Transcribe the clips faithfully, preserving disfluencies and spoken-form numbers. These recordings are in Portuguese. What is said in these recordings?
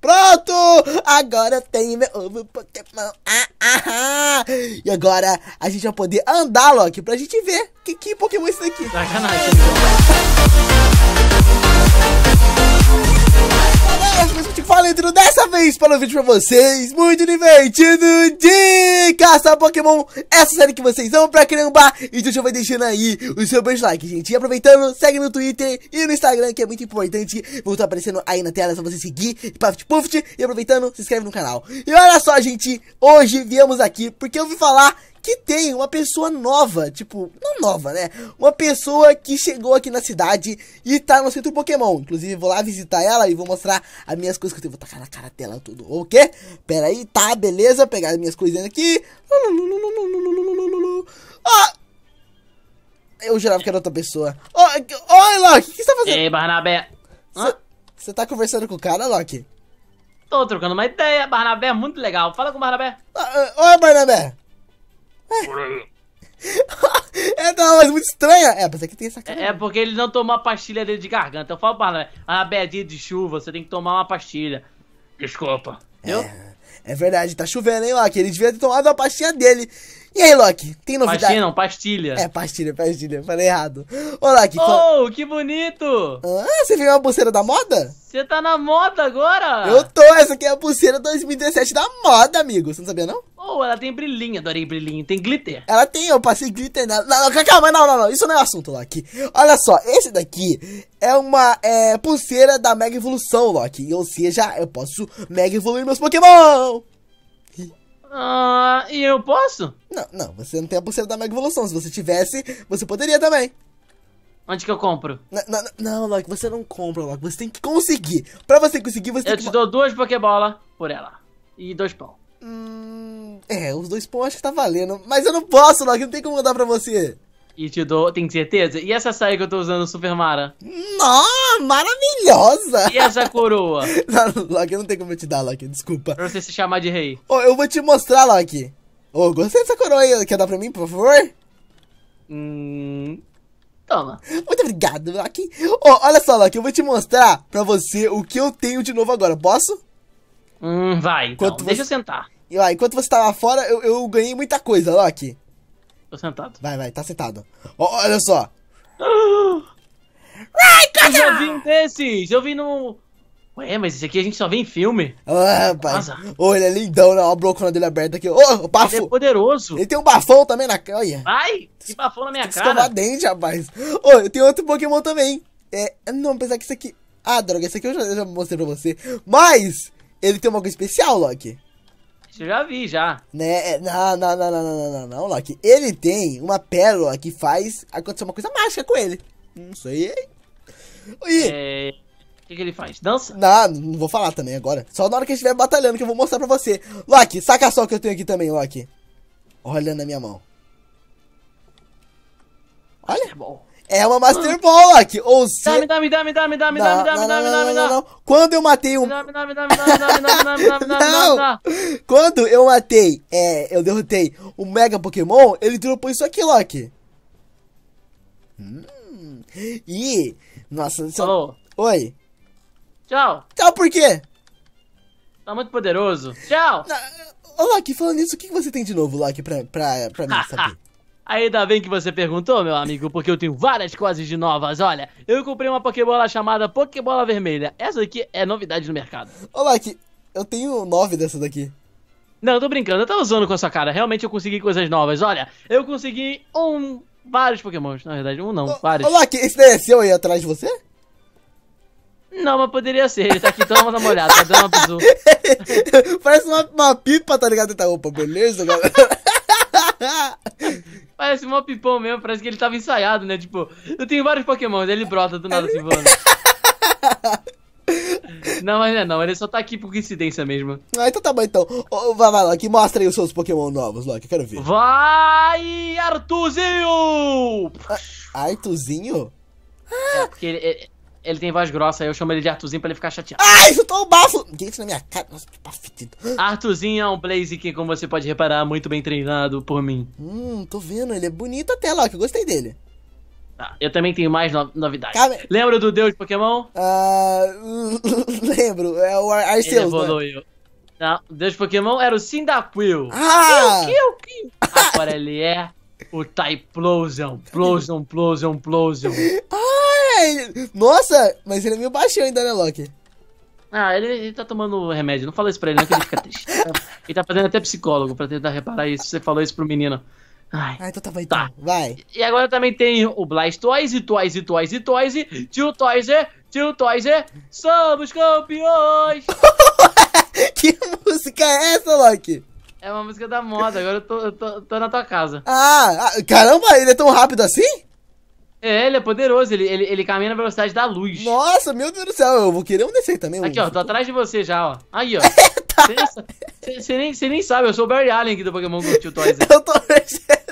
Pronto! Agora eu tenho meu ovo Pokémon. Ah, ah, ah. E agora a gente vai poder andar, Loki, pra gente ver que, que Pokémon é esse daqui. Sacanagem. Falando dessa vez para o vídeo pra vocês, muito divertido de caçar Pokémon, essa série que vocês amam pra caramba. E então já vai deixando aí o seu beijo like, gente. E aproveitando, segue no Twitter e no Instagram, que é muito importante. Vou estar aparecendo aí na tela, é só você seguir. Puft, puft, e aproveitando, se inscreve no canal. E olha só, gente, hoje viemos aqui porque eu ouvi falar que tem uma pessoa nova, tipo, não nova, né? Uma pessoa que chegou aqui na cidade e tá no centro Pokémon. Inclusive, vou lá visitar ela e vou mostrar as minhas coisas que eu tenho. Vou tacar na cara dela tudo, ok? Pera aí, tá, beleza. Pegar as minhas coisinhas aqui. Ah! Eu jurava que era outra pessoa. Oi, Loki, o que você tá fazendo? Ei, Barnabé. Você tá conversando com o cara, Loki? Tô trocando uma ideia, Barnabé é muito legal. Fala com o Barnabé. Oi, Barnabé. É, não, mas muito estranha. É, mas aqui tem essa cara. É, é porque ele não tomou a pastilha dele de garganta. Eu falo para a beadinha de chuva, você tem que tomar uma pastilha. Desculpa. Entendeu? É, é verdade, tá chovendo, hein, Loki? Ele devia ter tomado a pastilha dele. E aí, Loki, tem novidade? Pastilha não, pastilha. É, pastilha, pastilha, falei errado. Ô, Loki. Oh, qual... que bonito! Ah, você viu uma pulseira da moda? Você tá na moda agora? Eu tô, essa aqui é a pulseira dois mil e dezessete da moda, amigo. Você não sabia, não? Oh, ela tem brilhinho, adorei brilhinho, tem glitter. Ela tem, eu passei glitter nela. Não, não, calma, não, não, não, isso não é assunto, Loki. Olha só, esse daqui é uma é, pulseira da Mega Evolução, Loki. Ou seja, eu posso Mega Evoluir meus Pokémon. Ah, e eu posso? Não, não, você não tem a pulseira da Mega Evolução. Se você tivesse, você poderia também. Onde que eu compro? Não, não, não, Loki, você não compra, Loki. Você tem que conseguir. Pra você conseguir, você eu tem que... Eu te dou duas Pokébola por ela. E dois pão. Hum, é, os dois pão acho que tá valendo. Mas eu não posso, Loki, não tem como mandar pra você. E te dou, tem certeza? E essa saia que eu tô usando, Super Mara? Nossa, maravilhosa! E essa coroa? Não, Loki, eu não tenho como eu te dar, Loki, desculpa. Pra você se chamar de rei. Oh, eu vou te mostrar, Loki. Oh, gostei dessa coroa aí, quer dar pra mim, por favor? Hum... Toma. Muito obrigado, Loki. Oh, olha só, Loki, eu vou te mostrar pra você o que eu tenho de novo agora, posso? Hum, vai, então. Você... Deixa eu sentar. Ah, enquanto você tava fora, eu, eu ganhei muita coisa, Loki. Tô sentado. Vai, vai, tá sentado. Oh, olha só. Eu já vi desses. Eu vi no... Ué, mas esse aqui a gente só vê em filme. Ah, rapaz. Oh, ele é lindão, né? Ó, a brocona dele aberta aqui. Ô, oh, bafo. Ele é poderoso. Ele tem um bafão também na... Olha. Ai, que bafão na minha tem cara. Escovar dente, rapaz. Ô, oh, eu tenho outro Pokémon também. É... Não, apesar que isso aqui... Ah, droga, esse aqui eu já, eu já mostrei pra você. Mas... Ele tem uma coisa especial, Loki. Eu já vi, já. Né? Não, não, não, não, não, não, não, Loki. Ele tem uma pérola que faz acontecer uma coisa mágica com ele. Não sei. Oi. É... O que, que ele faz? Dança? Não, não vou falar também agora. Só na hora que a gente estiver batalhando que eu vou mostrar pra você. Loki, saca só o que eu tenho aqui também, Loki. Olha na minha mão. Olha. Master Ball. É uma Master Ball, Loki. Ou se... Dá-me, dá-me, dá-me, dá-me, dá-me, dá-me, dá-me, dá-me, dá-me, Quando eu matei um... Dá-me, dá-me, dá-me, dá-me, dá-me, dá-me, dá-me, Quando eu matei, é... Eu derrotei o Mega Pokémon, ele dropou isso aqui, Loki. Hum. E... Nossa... Falou. Oi. Tchau. Tchau por quê? Tá muito poderoso. Tchau. Ô, Loki, falando nisso, o que você tem de novo, Loki, pra, pra, pra mim saber? Ainda bem que você perguntou, meu amigo, porque eu tenho várias coisas de novas. Olha, eu comprei uma Pokébola chamada Pokébola Vermelha. Essa daqui é novidade no mercado. Ô, Loki, eu tenho nove dessas daqui. Não, eu tô brincando, eu tô usando com a sua cara. Realmente eu consegui coisas novas. Olha, eu consegui um... Vários Pokémons, na verdade. Um não, ô, vários. Ô, Loki, esse daí é seu aí atrás de você? Não, mas poderia ser. Ele tá aqui, toma uma olhada, tá dando uma bizu. Parece uma, uma pipa, tá ligado? Tá, opa, beleza, galera? Parece um pipão mesmo, parece que ele tava ensaiado, né? Tipo, eu tenho vários Pokémons, ele brota do nada assim, voando. Não, mas não é não, ele só tá aqui por coincidência mesmo. Ah, então tá bom, então. Oh, vai, vai, Loki, mostra aí os seus Pokémon novos, Loki, eu quero ver. Vai, Artuzinho! Ah, Artuzinho? É, porque ele... ele... Ele tem voz grossa, aí eu chamo ele de Artuzinho pra ele ficar chateado. Ai, isso tá um bafo! Gente, na minha cara, nossa, que bafetido. Artuzinho é um Blaziken, como você pode reparar, muito bem treinado por mim. Hum, tô vendo, ele é bonito até, Loki, eu gostei dele. Tá, eu também tenho mais no novidades. Calma. Lembra do Deus Pokémon? Uh, lembro, é o Arceus. Ele evoluiu. Né? Não, o Deus Pokémon era o Cyndaquil. Ah! Kill, kill, kill. Agora ele é o Typhlosion. Plosion, Plosion, Plosion. Ah, ele... Nossa, mas ele é meio baixinho ainda, né, Loki? Ah, ele, ele tá tomando remédio. Não fala isso pra ele, não, que ele fica triste. Ele tá fazendo até psicólogo pra tentar reparar isso. Você falou isso pro menino. Ai, ah, então tá bom, então. Tá. Vai. E agora também tem o Blastoise, Toise, Toise, Toise, Tio Toise, Tio Toise, somos campeões! Que música é essa, Loki? É uma música da moda, agora eu tô, eu tô, tô na tua casa. Ah, caramba, ele é tão rápido assim? É, ele é poderoso, ele, ele, ele caminha na velocidade da luz. Nossa, meu Deus do céu, eu vou querer um desse aí também. Aqui, ó, tô atrás de você já, ó. Aí, ó. Você nem, nem sabe, eu sou o Barry Allen aqui do Pokémon Go Tio Toys. Eu tô percebendo.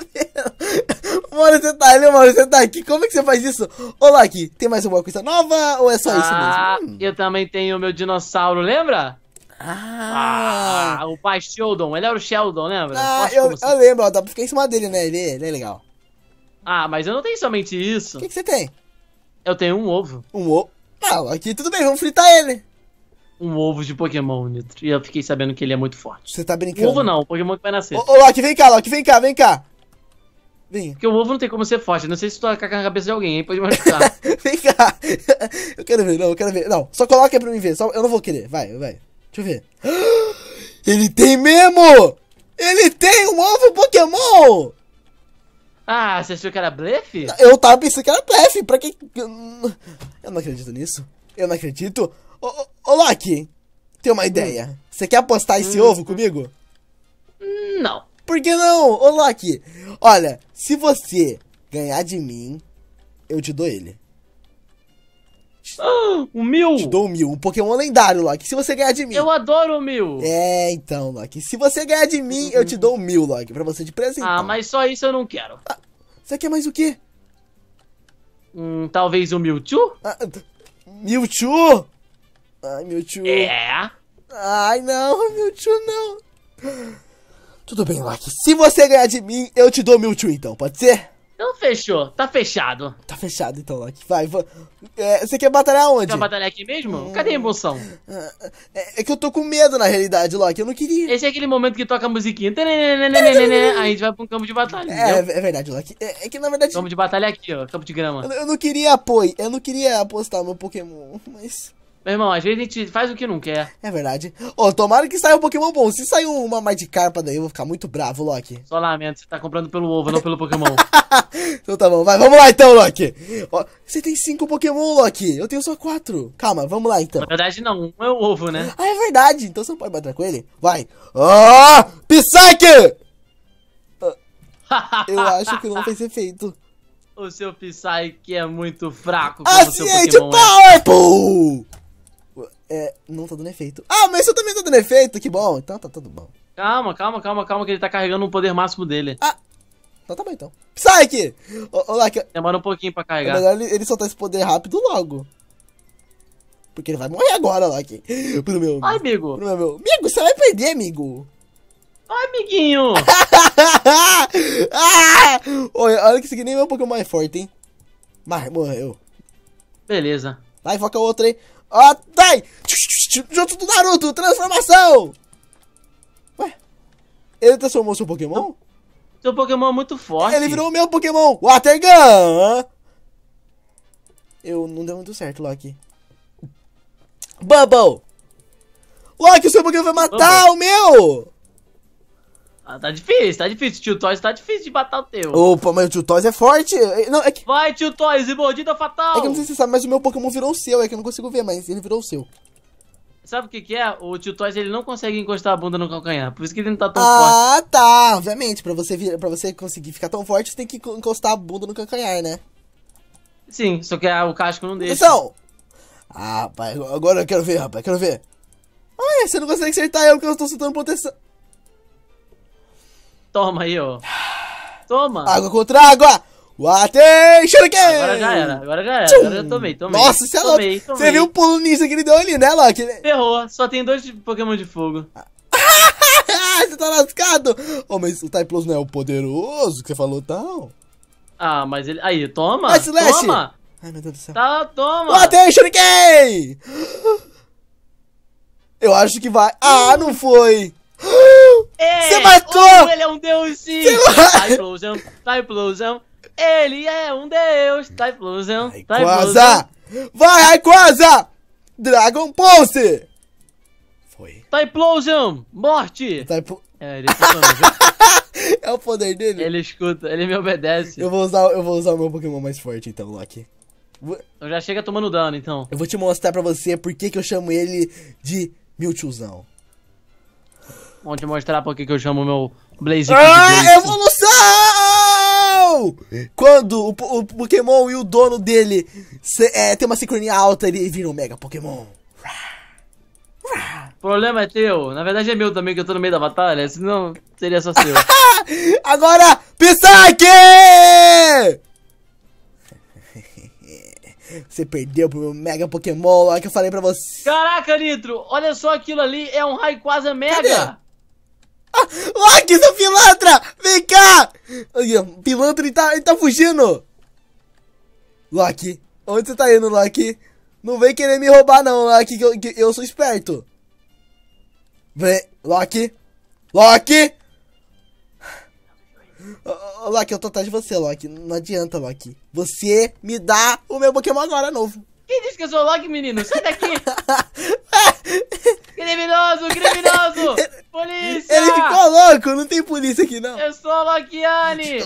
Mano, você tá ali, mano, você tá aqui. Como é que você faz isso? Ô, Loki, tem mais alguma coisa nova ou é só ah, isso mesmo? Ah, hum. Eu também tenho o meu dinossauro, lembra? Ah. ah o pai Sheldon, ele era o Sheldon, lembra? Ah, eu, assim. eu lembro, ó, dá pra ficar em cima dele, né? Ele, ele é legal. Ah, mas eu não tenho somente isso. O que, que você tem? Eu tenho um ovo. Um ovo? Ah, aqui tudo bem, vamos fritar ele. Um ovo de Pokémon, Nitro. E eu fiquei sabendo que ele é muito forte. Você tá brincando? O ovo não, o Pokémon que vai nascer. Ô, ô, Loki, vem cá, Loki, vem cá, vem cá. Vem. Porque o ovo não tem como ser forte. Não sei se tu tacar na cabeça de alguém, hein? Pode machucar. Vem cá. Eu quero ver, não, eu quero ver. Não, só coloca aí pra mim ver. Só... Eu não vou querer. Vai, vai. Deixa eu ver. Ele tem mesmo! Ele tem um ovo Pokémon! Ah, você achou que era blefe? Eu tava pensando que era blefe. Pra que... Eu não acredito nisso. Eu não acredito. Ô, ô, ô, Loki, tem uma ideia. Você quer apostar esse ovo comigo? Não. Por que não? Ô, Loki, olha, se você ganhar de mim, eu te dou ele. Ah, o Mew? Te dou o Mew, um Pokémon lendário, Loki, se você ganhar de mim. Eu adoro o Mew. É, então, Loki, se você ganhar de mim, eu te dou o Mew, Loki, pra você de presente. Ah, mas só isso eu não quero. Ah, você quer mais o quê? Hum, talvez o Mewtwo? Ah, Mewtwo? Ai, Mewtwo. É? Ai, não, Mewtwo não. Tudo bem, Loki. Se você ganhar de mim, eu te dou Mewtwo então, pode ser? Então fechou. Tá fechado. Tá fechado então, Loki. Vai, vai. É, você quer batalhar onde? Você quer batalhar aqui mesmo? Hum. Cadê a emoção? É, é que eu tô com medo, na realidade, Loki. Eu não queria. Esse é aquele momento que toca a musiquinha. Aí a gente vai pra um campo de batalha. É, é verdade, Loki. É, é que na verdade... Campo de batalha aqui, ó. Campo de grama. Eu, eu não queria apoio. Eu não queria apostar meu Pokémon, mas... Meu irmão, às vezes a gente faz o que não quer. É verdade. Ô, oh, tomara que saia um Pokémon bom. Se sair uma Magikarpa daí, eu vou ficar muito bravo, Loki. Só lamento, você tá comprando pelo ovo, não pelo Pokémon. Então tá bom, vai, vamos lá então, Loki. Oh, você tem cinco Pokémon, Loki. Eu tenho só quatro. Calma, vamos lá então. Na verdade não, um é o ovo, né? Ah, é verdade. Então você não pode bater com ele? Vai. Ah, oh, Psyche! Eu acho que não fez efeito. O seu Psyche é muito fraco. Aciente Power! Pum! É, não tá dando efeito. Ah, mas eu também tô dando efeito, que bom. Então tá tudo bom. Calma, calma, calma, calma, que ele tá carregando o poder máximo dele. Ah, então tá bom então. Psyche! Ô, ô, Loki. Demora um pouquinho pra carregar. É melhor ele, ele soltar esse poder rápido logo. Porque ele vai morrer agora, Loki. Pro meu... Ai, amigo. Pro meu, meu. Amigo, você vai perder, amigo. Ai, amiguinho. Ah! Olha, olha que esse aqui nem é um Pokémon mais forte, hein. Mas morreu. Beleza. Vai, foca outro aí. Ó, oh, dai! Junto do Naruto, transformação! Ué? Ele transformou seu Pokémon? Seu Pokémon é muito forte. Ele virou o meu Pokémon, Water Gun! Eu não deu muito certo, Loki. Bubble! Loki, o seu Pokémon vai matar Bubble. o meu! Ah, tá difícil, tá difícil. Tio Toys tá difícil de matar o teu. Opa, mas o Tio Toys é forte. Não, é que... Vai, Tio Toys, e mordida fatal. É que eu não sei se você sabe, mas o meu Pokémon virou o seu. É que eu não consigo ver, mas ele virou o seu. Sabe o que que é? O Tio Toys, ele não consegue encostar a bunda no calcanhar. Por isso que ele não tá tão ah, forte. Ah, tá. Obviamente, pra você, vir... pra você conseguir ficar tão forte, você tem que encostar a bunda no calcanhar, né? Sim, só que o casco não deixa. Então... Ah, rapaz, agora eu quero ver, rapaz, quero ver. Ah, você não consegue acertar eu porque eu estou soltando proteção. Toma aí, ó. Toma. Água contra água. Water Shuriken. Agora já era, agora já era. Tchum. Agora já tomei, tomei. Nossa, você é louco. Você viu o pulo nisso que ele deu ali, né, Loki? Ferrou. Só tem dois Pokémon de fogo. Você tá lascado. Oh, mas o Typhlosion não é o poderoso que você falou, tal? Ah, mas ele... Aí, toma! Ai, toma! Ai, meu Deus do céu. Tá, toma! Matei, Shuriken! Eu acho que vai... Ah, não foi! Ei, você matou! Oh, ele é um deus, sim! Typhlosion, Typhlosion, ele é um deus! Typhlosion, Typhlosion! Vai, Rayquaza! Dragon Pulse! Foi. Typhlosion, morte! Typhlo... É, ele funciona, viu? É o poder dele? Ele escuta, ele me obedece. Eu vou usar, eu vou usar o meu Pokémon mais forte, então, Loki. Vou... Eu já chega tomando dano, então. Eu vou te mostrar pra você por que que eu chamo ele de Mewtwozão. Vou te mostrar por que que eu chamo o meu Blaziken ah, de Blaziken. Evolução! Quando o, o Pokémon e o dono dele se, é, tem uma sincronia alta, ele vira um Mega Pokémon. O problema é teu. Na verdade é meu também, que eu tô no meio da batalha. Senão seria só seu. Agora, Psyche! Você perdeu pro meu Mega Pokémon lá que eu falei pra você. Caraca, Nitro, olha só aquilo ali. É um Rayquaza Mega. Cadê? Ah, Loki, seu pilantra! Vem cá! Pilantra, ele tá, ele tá fugindo. Loki, onde você tá indo, Loki? Não vem querer me roubar não, Loki, que eu, que eu sou esperto. Vem, Loki. Loki! Oh, oh, Loki, eu tô atrás de você, Loki. Não adianta, Loki. Você me dá o meu Pokémon agora, novo. Quem disse que eu sou Loki, menino? Sai daqui! Criminoso, criminoso! Polícia! Ele ficou louco, não tem polícia aqui, não. Eu sou a Lokiane!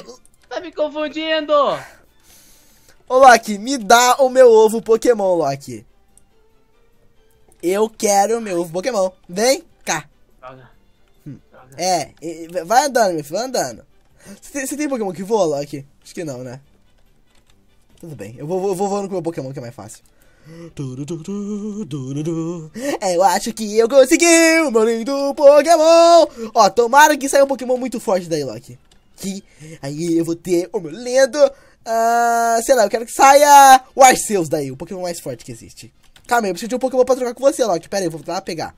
Tá me confundindo! Ô, Loki, me dá o meu ovo Pokémon, Loki. Eu quero o meu ovo Pokémon. Vem cá. Droga. Hum. Droga. É, vai andando, meu filho, vai andando. Você tem, tem Pokémon que voa, Loki? Acho que não, né? Tudo bem, eu vou, vou, vou voando com o meu Pokémon, que é mais fácil. Eu acho que eu consegui o meu lindo Pokémon. Ó, tomara que saia um Pokémon muito forte daí, Loki. Que aí eu vou ter o meu lindo... Uh, sei lá, eu quero que saia o Arceus daí, o Pokémon mais forte que existe. Calma aí, eu preciso de um Pokémon pra trocar com você, Loki. Pera aí, eu vou lá pegar.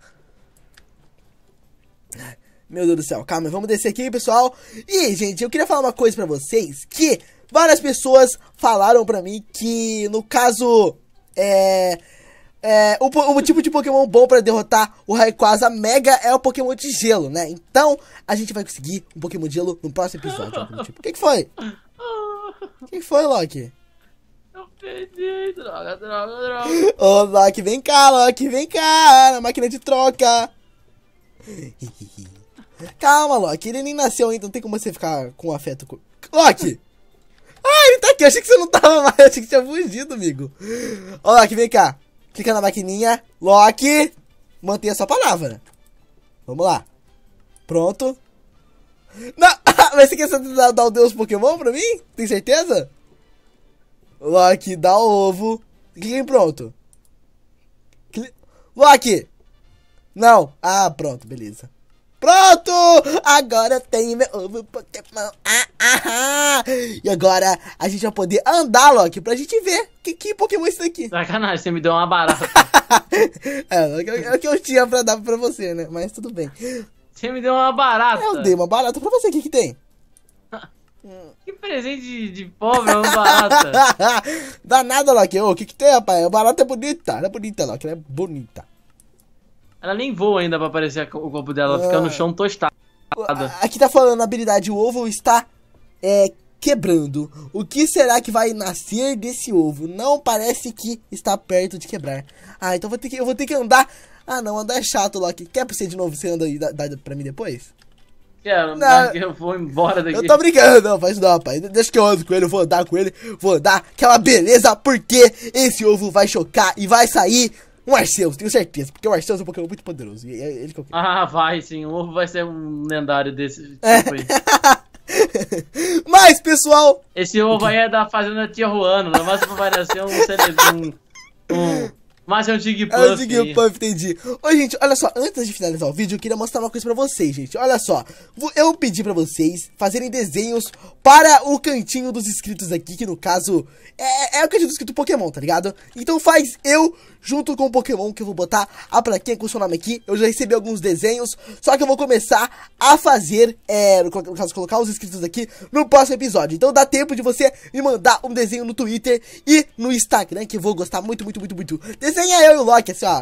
Meu Deus do céu, calma, vamos descer aqui, pessoal. E, gente, eu queria falar uma coisa pra vocês. Que várias pessoas falaram pra mim que, no caso, é... é o, o tipo de Pokémon bom pra derrotar o Rayquaza Mega é o Pokémon de gelo, né? Então, a gente vai conseguir um Pokémon de gelo no próximo episódio. O tipo. que que foi? Quem foi, Loki? Eu perdi, droga, droga, droga. Ô, Loki, vem cá, Loki, vem cá, na máquina de troca. Calma, Loki, ele nem nasceu ainda, não tem como você ficar com afeto com... Loki! Ah, ele tá aqui, eu achei que você não tava mais, eu achei que tinha fugido, amigo. Ô, Loki, vem cá. Clica na maquininha. Loki, mantenha a sua palavra. Vamos lá. Pronto. Não! Mas você quer dar, dar o Deus Pokémon pra mim? Tem certeza? Loki, dá o ovo. Clica em pronto. Cli... Loki! Não! Ah, pronto, beleza. Pronto! Agora tem meu ovo Pokémon. Ah, ah, ah. E agora a gente vai poder andar, Loki, pra gente ver que, que Pokémon é isso daqui. Sacanagem, você me deu uma barata. É, é o que eu tinha pra dar pra você, né? Mas tudo bem. Você me deu uma barata. Eu dei uma barata pra você, o que que tem? Que presente de, de pobre é uma barata. Dá nada, Loki. O que que tem, rapaz? A barata é bonita. Ela é bonita, Loki. Ela é bonita. Ela nem voa ainda pra aparecer o corpo dela. Ela ah. fica no chão tostada. Aqui tá falando a habilidade. O ovo está é, quebrando. O que será que vai nascer desse ovo? Não parece que está perto de quebrar. Ah, então vou ter que, eu vou ter que andar... Ah não, andar é chato, Loki. Quer pra você de novo? Você anda e dá, dá pra mim depois? Quero, não. Eu vou embora daqui. Eu tô brincando, não, faz não, rapaz. Deixa que eu ando com ele, eu vou andar com ele, vou andar. Aquela beleza, porque esse ovo vai chocar e vai sair um Arceus, tenho certeza. Porque o Arceus é um Pokémon muito poderoso. E é ele que eu quero. Ah, vai sim, o ovo vai ser um lendário desse tipo é. aí. Mas, pessoal... Esse ovo aí é da fazenda Tia Juana. Não vai nascer um... um, um Mas é o Ding Pump. É o Ding Pump, entendi. Ô, gente, olha só, antes de finalizar o vídeo, eu queria mostrar uma coisa pra vocês, gente. Olha só, eu pedi pra vocês fazerem desenhos para o cantinho dos inscritos aqui, que no caso é, é o cantinho dos inscritos Pokémon, tá ligado? Então faz eu junto com o Pokémon, que eu vou botar a plaquinha com o seu nome aqui. Eu já recebi alguns desenhos, só que eu vou começar a fazer, é, no caso, colocar os inscritos aqui no próximo episódio. Então dá tempo de você me mandar um desenho no Twitter e no Instagram, que eu vou gostar muito, muito, muito, muito. Desenha eu e o Loki, assim, ó,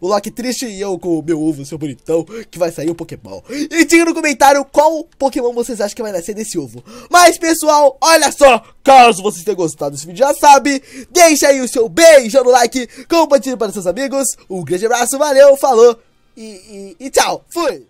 o Loki triste e eu com o meu ovo, seu bonitão, que vai sair o Pokémon. E diga no comentário qual Pokémon vocês acham que vai nascer desse ovo. Mas, pessoal, olha só, caso vocês tenham gostado desse vídeo, já sabe, deixa aí o seu beijo no like, compartilhe para seus amigos, um grande abraço, valeu, falou e, e, e tchau, fui!